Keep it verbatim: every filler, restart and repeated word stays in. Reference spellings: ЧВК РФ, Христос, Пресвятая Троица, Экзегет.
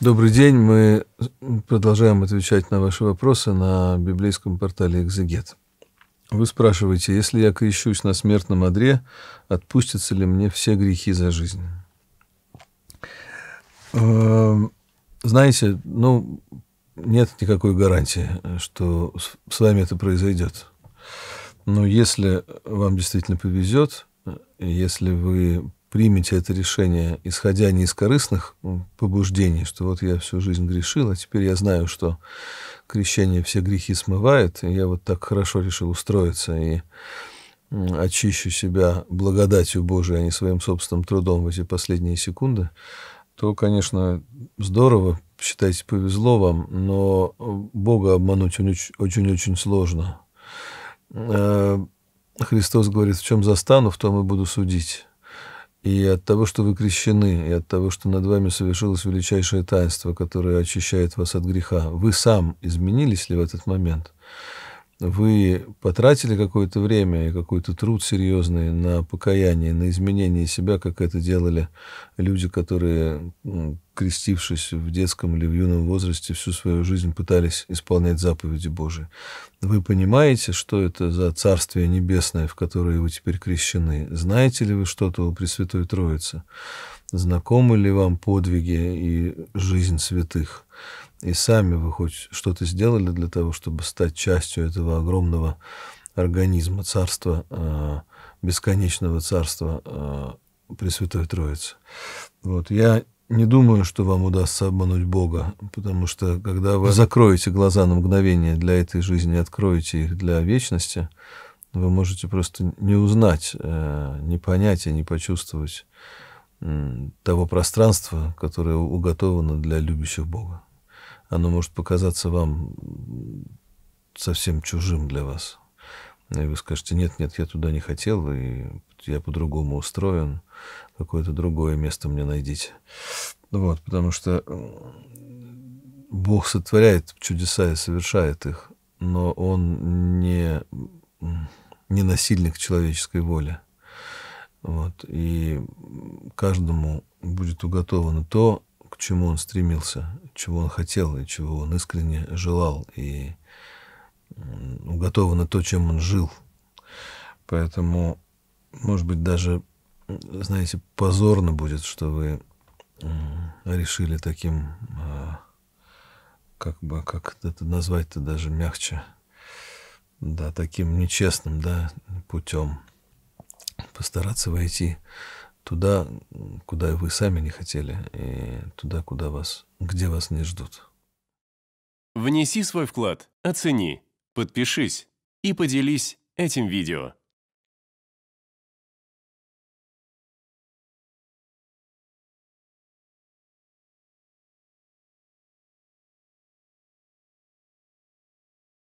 Добрый день. Мы продолжаем отвечать на ваши вопросы на библейском портале «Экзегет». Вы спрашиваете, если я крещусь на смертном одре, отпустятся ли мне все грехи за жизнь? Знаете, ну, нет никакой гарантии, что с вами это произойдет. Но если вам действительно повезет, если вы примите это решение, исходя не из корыстных побуждений, что вот я всю жизнь грешил, а теперь я знаю, что крещение все грехи смывает, и я вот так хорошо решил устроиться и очищу себя благодатью Божией, а не своим собственным трудом в эти последние секунды, то, конечно, здорово, считайте, повезло вам, но Бога обмануть очень-очень сложно. Христос говорит, в чем застану, в том и буду судить. И от того, что вы крещены, и от того, что над вами совершилось величайшее таинство, которое очищает вас от греха, вы сам изменились ли в этот момент? Вы потратили какое-то время и какой-то труд серьезный на покаяние, на изменение себя, как это делали люди, которые, крестившись в детском или в юном возрасте, всю свою жизнь пытались исполнять заповеди Божии. Вы понимаете, что это за Царствие Небесное, в которое вы теперь крещены? Знаете ли вы что-то о Пресвятой Троице? Знакомы ли вам подвиги и жизнь святых? И сами вы хоть что-то сделали для того, чтобы стать частью этого огромного организма, царства, бесконечного царства Пресвятой Троицы? Вот. Я не думаю, что вам удастся обмануть Бога, потому что, когда вы закроете глаза на мгновение для этой жизни, откроете их для вечности, вы можете просто не узнать, не понять и не почувствовать того пространства, которое уготовано для любящих Бога. Оно может показаться вам совсем чужим для вас. И вы скажете, нет, нет, я туда не хотел, и я по-другому устроен, какое-то другое место мне найдите. Вот, потому что Бог сотворяет чудеса и совершает их, но Он не, не насильник человеческой воли. Вот, и каждому будет уготовано то, к чему он стремился, чего он хотел и чего он искренне желал, и уготовано то, чем он жил. Поэтому, может быть, даже, знаете, позорно будет, что вы решили таким, как бы, как это назвать-то даже мягче, да, таким нечестным, да, путем постараться войти туда, куда вы сами не хотели, и туда, куда вас, где вас не ждут. Внеси свой вклад, оцени, подпишись и поделись этим видео.